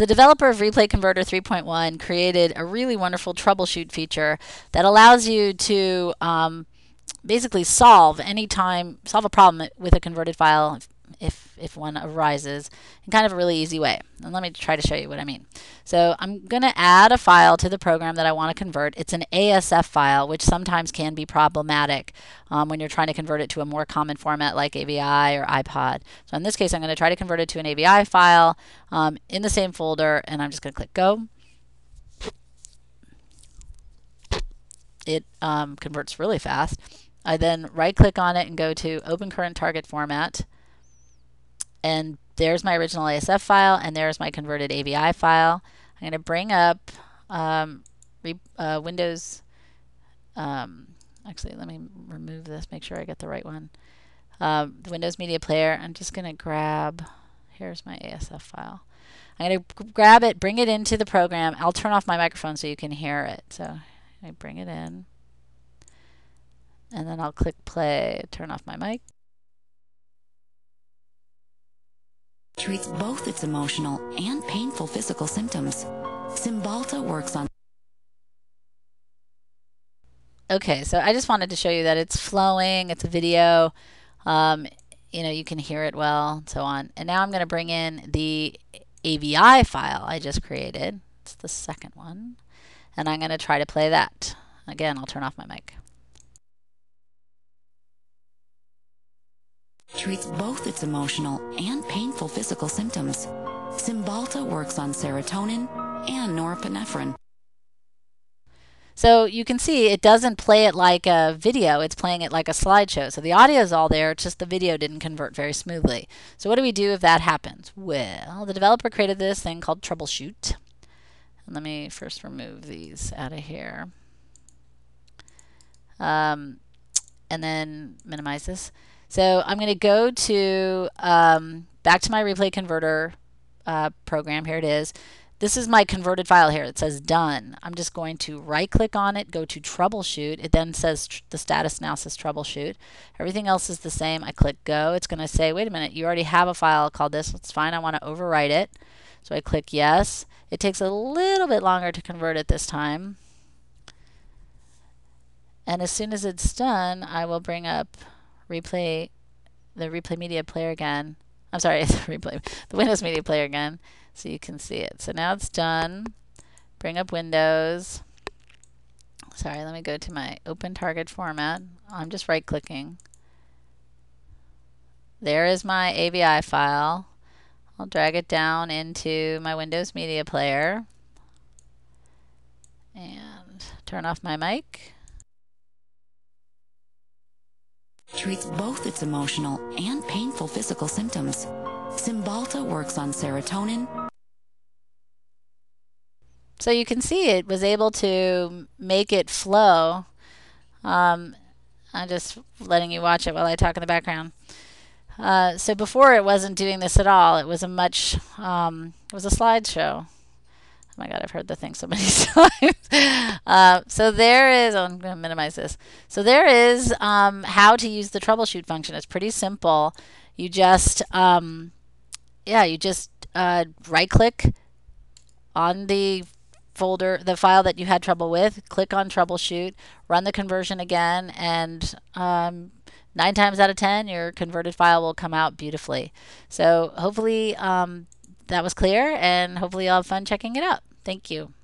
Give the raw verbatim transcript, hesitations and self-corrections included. The developer of Replay Converter three point one created a really wonderful troubleshoot feature that allows you to um, basically solve any time, solve a problem with a converted file if, if, if one arises in kind of a really easy way. And let me try to show you what I mean. So I'm going to add a file to the program that I want to convert. It's an A S F file, which sometimes can be problematic um, when you're trying to convert it to a more common format like A V I or iPod. So in this case, I'm going to try to convert it to an A V I file um, in the same folder, and I'm just going to click Go. It um, converts really fast. I then right-click on it and go to Open Current Target Format. And there's my original A S F file, and there's my converted A V I file. I'm going to bring up um, re uh, Windows. Um, actually, let me remove this, make sure I get the right one. Um, the Windows Media Player. I'm just going to grab, here's my A S F file. I'm going to grab it, bring it into the program. I'll turn off my microphone so you can hear it. So I bring it in, and then I'll click play, turn off my mic. Treats both its emotional and painful physical symptoms. Cymbalta works on... Okay, so I just wanted to show you that it's flowing, it's a video, um, you know, you can hear it well, and so on. And now I'm going to bring in the A V I file I just created. It's the second one. And I'm going to try to play that. Again, I'll turn off my mic. Treats both its emotional and painful physical symptoms. Cymbalta works on serotonin and norepinephrine. So you can see it doesn't play it like a video, it's playing it like a slideshow. So the audio is all there, it's just the video didn't convert very smoothly. So what do we do if that happens? Well, the developer created this thing called Troubleshoot. Let me first remove these out of here. Um, and then minimize this. So I'm going to go to um, back to my Replay Converter uh, program. Here it is. This is my converted file here. It says done. I'm just going to right click on it, go to troubleshoot. It then says tr the status now says troubleshoot. Everything else is the same. I click go. It's going to say, wait a minute, you already have a file called this. It's fine. I want to overwrite it. So I click yes. It takes a little bit longer to convert it this time. And as soon as it's done, I will bring up replay, the Replay Media Player again. I'm sorry, the replay, the Windows Media Player again, so you can see it. So now it's done. Bring up Windows. Sorry, let me go to my Open Target Format. I'm just right-clicking. There is my A V I file. I'll drag it down into my Windows Media Player and turn off my mic. Treats both its emotional and painful physical symptoms. Cymbalta works on serotonin. So you can see it was able to make it flow. Um, I'm just letting you watch it while I talk in the background. Uh, so before it wasn't doing this at all. It was a much, um, it was a slideshow. Oh my God, I've heard the thing so many times. uh, so there is, oh, I'm going to minimize this. So there is um, how to use the troubleshoot function. It's pretty simple. You just, um, yeah, you just uh, right-click on the folder, the file that you had trouble with, click on troubleshoot, run the conversion again, and um, nine times out of ten, your converted file will come out beautifully. So hopefully um, that was clear, and hopefully you'll have fun checking it out. Thank you.